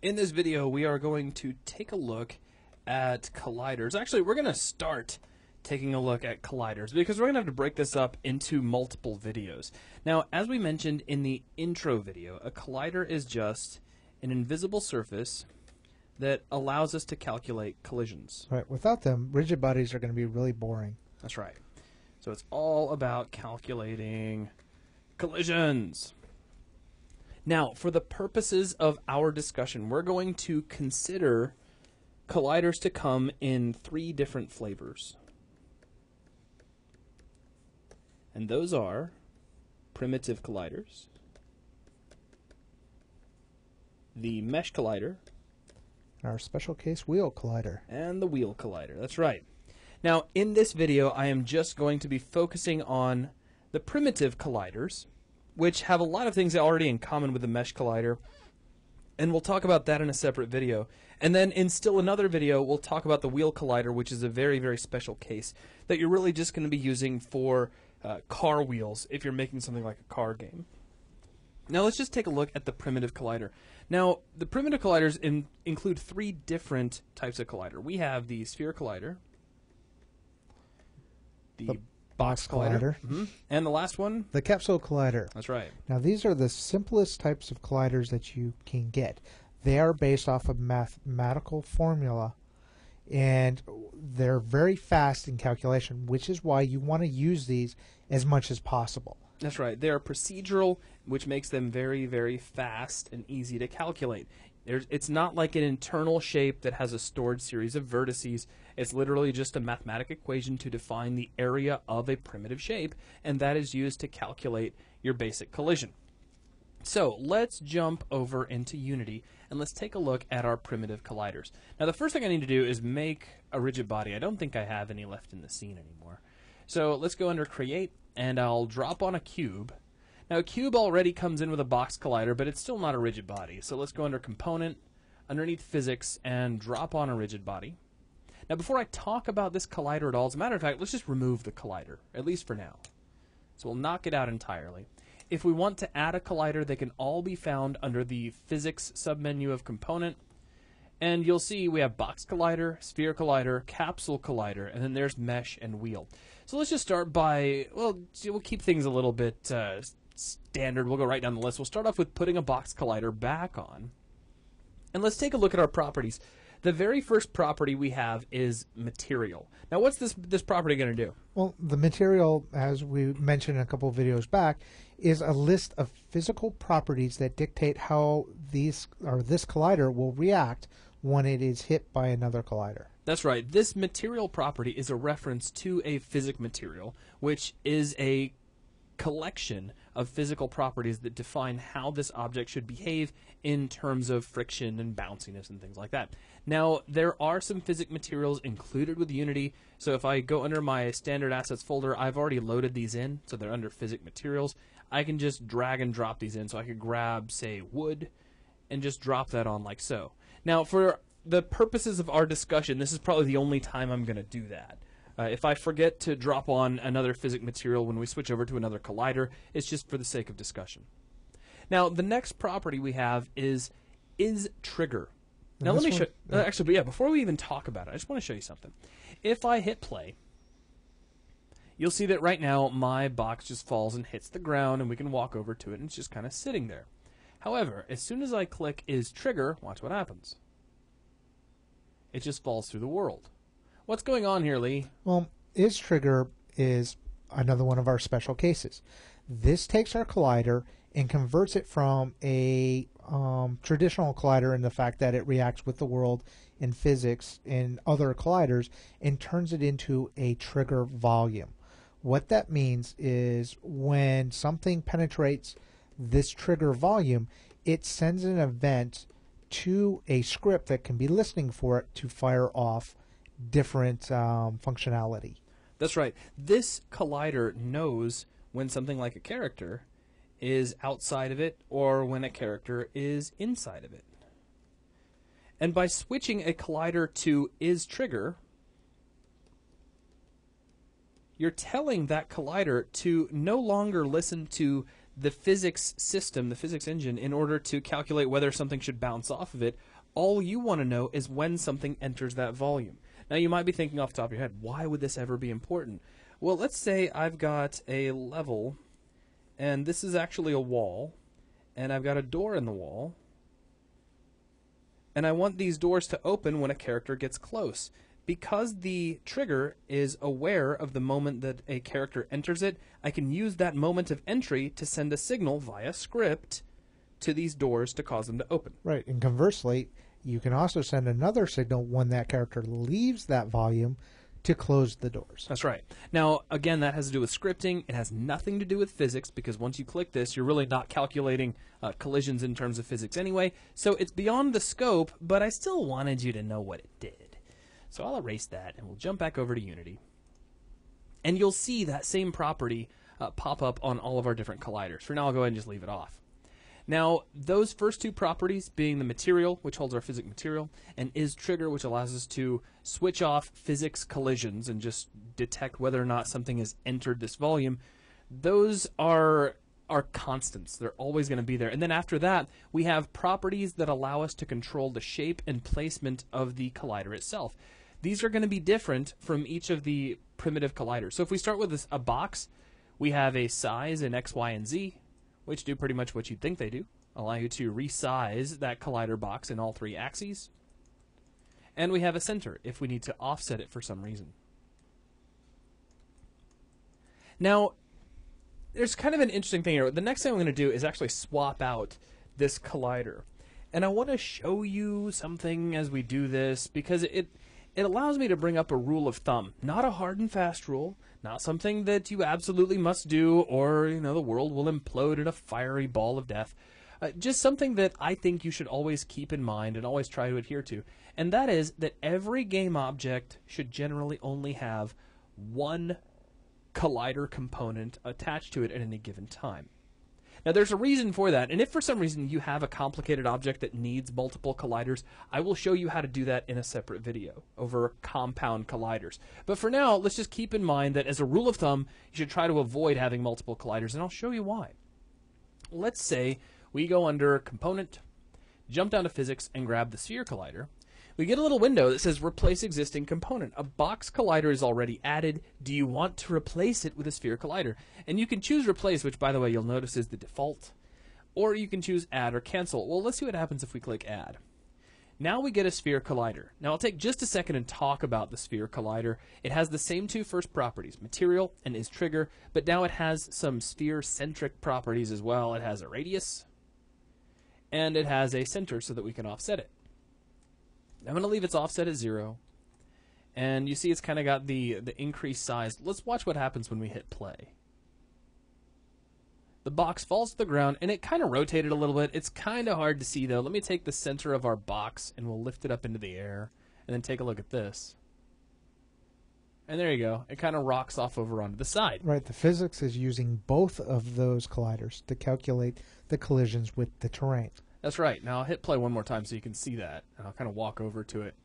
In this video, we are going to take a look at colliders. Actually, we're going to start taking a look at colliders because we're going to have to break this up into multiple videos. Now, as we mentioned in the intro video, a collider is just an invisible surface that allows us to calculate collisions. Right. Without them, rigid bodies are going to be really boring. That's right. So it's all about calculating collisions. Now, for the purposes of our discussion, we're going to consider colliders to come in three different flavors. And those are primitive colliders, the mesh collider, our special case wheel collider, and the wheel collider. That's right. Now, in this video, I am just going to be focusing on the primitive colliders, which have a lot of things already in common with the mesh collider, and we'll talk about that in a separate video. And then in still another video, we'll talk about the wheel collider, which is a very, very special case that you're really just going to be using for car wheels if you're making something like a car game. Now let's just take a look at the primitive collider. Now, the primitive colliders include three different types of collider. We have the sphere collider, the box collider. Mm-hmm. And the last one? The capsule collider. That's right. Now, these are the simplest types of colliders that you can get. They are based off of mathematical formula, and they're very fast in calculation, which is why you want to use these as much as possible. That's right. They are procedural, which makes them very, very fast and easy to calculate. It's not like an internal shape that has a stored series of vertices. It's literally just a mathematical equation to define the area of a primitive shape, and that is used to calculate your basic collision. So let's jump over into Unity, and let's take a look at our primitive colliders. Now, the first thing I need to do is make a rigid body. I don't think I have any left in the scene anymore. So let's go under Create, and I'll drop on a cube. Now, a cube already comes in with a box collider, but it's still not a rigid body. So let's go under Component, underneath Physics, and drop on a rigid body. Now, before I talk about this collider at all, as a matter of fact, let's just remove the collider, at least for now. So we'll knock it out entirely. If we want to add a collider, they can all be found under the Physics submenu of Component. And you'll see we have box collider, sphere collider, capsule collider, and then there's mesh and wheel. So let's just start by, well, we'll keep things a little bit standard. We'll go right down the list. We'll start off with putting a box collider back on. And let's take a look at our properties. The very first property we have is material. Now, what's this property going to do? Well, the material, as we mentioned a couple of videos back, is a list of physical properties that dictate how this collider will react when it is hit by another collider. That's right. This material property is a reference to a physic material, which is a collection of physical properties that define how this object should behave in terms of friction and bounciness and things like that. Now, there are some physic materials included with Unity, so if I go under my standard assets folder, I've already loaded these in, so they're under physic materials. I can just drag and drop these in, so I could grab, say, wood, and just drop that on like so. Now, for the purposes of our discussion, this is probably the only time I'm going to do that. If I forget to drop on another physic material when we switch over to another collider, it's just for the sake of discussion. Now, the next property we have is trigger. Now, let me show you. Actually, yeah, before we even talk about it, I just want to show you something. If I hit play, you'll see that right now my box just falls and hits the ground, and we can walk over to it, and it's just kind of sitting there. However, as soon as I click is trigger, watch what happens. It just falls through the world. What's going on here, Lee? Well, is trigger is another one of our special cases. This takes our collider and converts it from a traditional collider in the fact that it reacts with the world in physics and other colliders and turns it into a trigger volume. What that means is when something penetrates this trigger volume, it sends an event to a script that can be listening for it to fire off different functionality. That's right. This collider knows when something like a character is outside of it or when a character is inside of it. And by switching a collider to is trigger, you're telling that collider to no longer listen to the physics system, the physics engine, in order to calculate whether something should bounce off of it. All you want to know is when something enters that volume. Now, you might be thinking off the top of your head, why would this ever be important? Well, let's say I've got a level, and this is actually a wall, and I've got a door in the wall, and I want these doors to open when a character gets close. Because the trigger is aware of the moment that a character enters it, I can use that moment of entry to send a signal via script to these doors to cause them to open. Right, and conversely, you can also send another signal when that character leaves that volume to close the doors. That's right. Now, again, that has to do with scripting. It has nothing to do with physics, because once you click this, you're really not calculating collisions in terms of physics anyway. So it's beyond the scope, but I still wanted you to know what it did. So I'll erase that, and we'll jump back over to Unity. And you'll see that same property pop up on all of our different colliders. For now, I'll go ahead and just leave it off. Now, those first two properties being the material, which holds our physics material, and isTrigger, which allows us to switch off physics collisions and just detect whether or not something has entered this volume, those are constants. They're always going to be there. And then after that, we have properties that allow us to control the shape and placement of the collider itself. These are going to be different from each of the primitive colliders. So if we start with a box, we have a size in X, Y, and Z, which do pretty much what you'd think they do, allow you to resize that collider box in all three axes. And we have a center if we need to offset it for some reason. Now, there's kind of an interesting thing here. The next thing I'm going to do is actually swap out this collider. And I want to show you something as we do this, because it allows me to bring up a rule of thumb. Not a hard and fast rule, not something that you absolutely must do, or the world will implode in a fiery ball of death. Just something that I think you should always keep in mind and always try to adhere to. And that is that every game object should generally only have one collider component attached to it at any given time. Now, there's a reason for that, and if for some reason you have a complicated object that needs multiple colliders, I will show you how to do that in a separate video over compound colliders. But for now, let's just keep in mind that as a rule of thumb, you should try to avoid having multiple colliders, and I'll show you why. Let's say we go under Component, jump down to Physics, and grab the Sphere Collider. We get a little window that says Replace Existing Component. A box collider is already added. Do you want to replace it with a sphere collider? And you can choose Replace, which, by the way, you'll notice is the default. Or you can choose Add or Cancel. Well, let's see what happens if we click Add. Now we get a sphere collider. Now, I'll take just a second and talk about the sphere collider. It has the same two first properties, material and isTrigger, but now it has some sphere-centric properties as well. It has a radius, and it has a center so that we can offset it. I'm going to leave its offset at 0, and you see it's kind of got the increased size. Let's watch what happens when we hit play. The box falls to the ground, and it kind of rotated a little bit. It's kind of hard to see, though. Let me take the center of our box, and we'll lift it up into the air, and then take a look at this. And there you go. It kind of rocks off over onto the side. Right. The physics is using both of those colliders to calculate the collisions with the terrain. That's right. Now, I'll hit play one more time so you can see that. And I'll kind of walk over to it,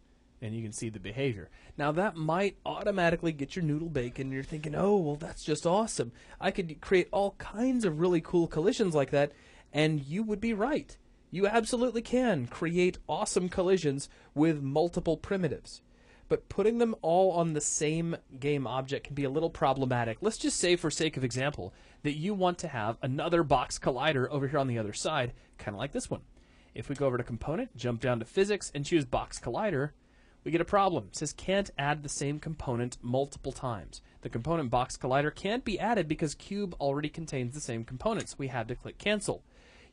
and you can see the behavior. Now, that might automatically get your noodle bacon, and you're thinking, oh, well, that's just awesome. I could create all kinds of really cool collisions like that, and you would be right. You absolutely can create awesome collisions with multiple primitives. But putting them all on the same game object can be a little problematic. Let's just say, for sake of example, that you want to have another box collider over here on the other side, kind of like this one. If we go over to Component, jump down to Physics, and choose Box Collider, we get a problem. It says can't add the same component multiple times. The component Box Collider can't be added because Cube already contains the same component, so we had to click Cancel.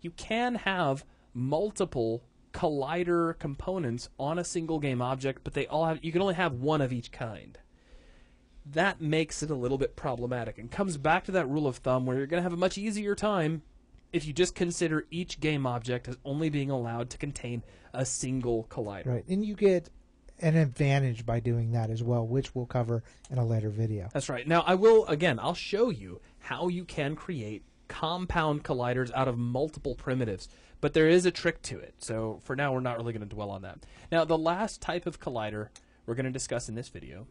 You can have multiple collider components on a single game object, but they all have, you can only have one of each kind. That makes it a little bit problematic, and comes back to that rule of thumb where you're going to have a much easier time if you just consider each game object as only being allowed to contain a single collider. Right, and you get an advantage by doing that as well, which we'll cover in a later video. That's right. Now, I will, again, I'll show you how you can create compound colliders out of multiple primitives, but there is a trick to it, so for now we're not really going to dwell on that. Now, the last type of collider we're going to discuss in this video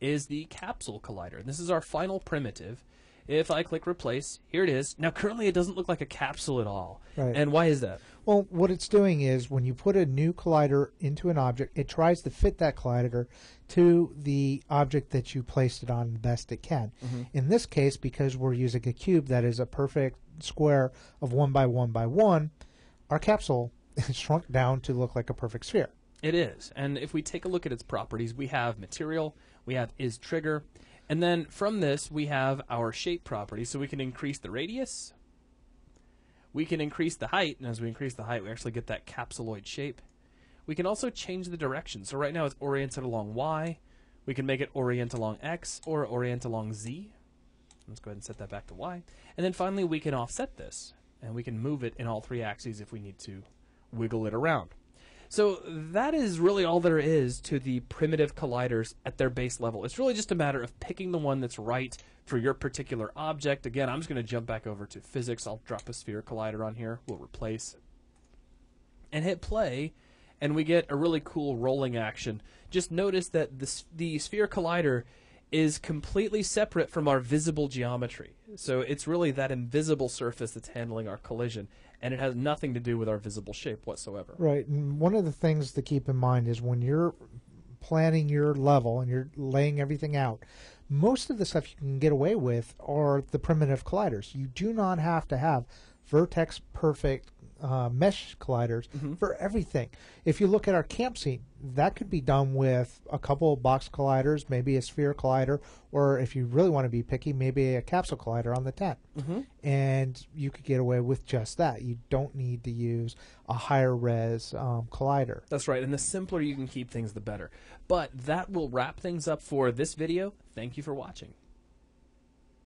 is the capsule collider. This is our final primitive, If I click replace, here it is. Now, currently it doesn't look like a capsule at all. Right. And why is that? Well, what it's doing is when you put a new collider into an object, it tries to fit that collider to the object that you placed it on the best it can. Mm-hmm. In this case, because we're using a cube that is a perfect square of 1 by 1 by 1, our capsule is shrunk down to look like a perfect sphere. It is. And if we take a look at its properties, we have material, we have is trigger, and then from this we have our shape property. So we can increase the radius, we can increase the height, and as we increase the height we actually get that capsuloid shape. We can also change the direction. So right now it's oriented along Y. We can make it orient along X or orient along Z. Let's go ahead and set that back to Y. And then finally we can offset this, and we can move it in all three axes if we need to wiggle it around. So that is really all there is to the primitive colliders at their base level. It's really just a matter of picking the one that's right for your particular object. Again, I'm just going to jump back over to physics. I'll drop a sphere collider on here. We'll replace and hit play, and we get a really cool rolling action. Just notice that the sphere collider is completely separate from our visible geometry. So it's really that invisible surface that's handling our collision, and it has nothing to do with our visible shape whatsoever. Right, and one of the things to keep in mind is when you're planning your level and you're laying everything out, most of the stuff you can get away with are the primitive colliders. You do not have to have vertex perfect mesh colliders mm-hmm. for everything. If you look at our camp scene, that could be done with a couple of box colliders, maybe a sphere collider, or if you really want to be picky, maybe a capsule collider on the tent. Mm-hmm. And you could get away with just that. You don't need to use a higher res collider. That's right, and the simpler you can keep things, the better. But that will wrap things up for this video. Thank you for watching.